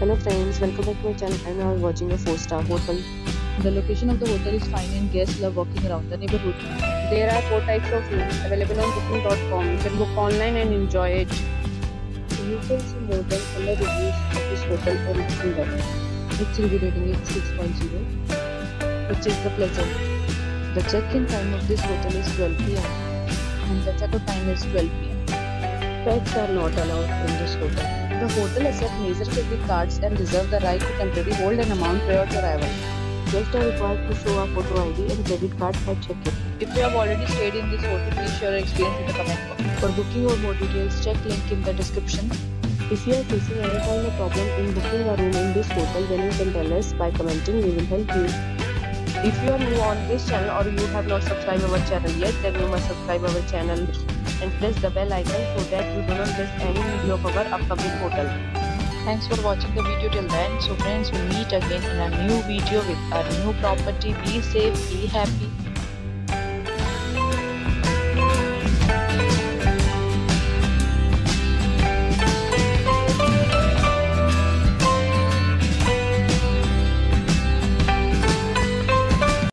Hello friends, welcome back to my channel and now we are watching a 4-star hotel. The location of the hotel is fine and guests love walking around the neighborhood. There are 4 types of rooms available on booking.com. You can book online and enjoy it. You can see more than 100 reviews of this hotel on booking.com. Its review rating is 6.0, which is the pleasant. The check-in time of this hotel is 12 PM and the check-out time is 12 PM. Pets are not allowed in this hotel. The hotel accepts major credit cards and reserves the right to temporarily hold an amount prior to arrival. Guests are required to show a photo ID and credit card at check-in. If you have already stayed in this hotel, please share your experience in the comment box. For booking or more details, check link in the description. If you are facing any kind of problem in booking a room in this hotel, then you can tell us by commenting. We will help you. If you are new on this channel or you have not subscribed our channel yet, then you must subscribe our channel and press the bell icon so that you do not miss any video of our upcoming hotel. Thanks for watching the video till then. So friends, we'll meet again in a new video with a new property. Be safe, be happy.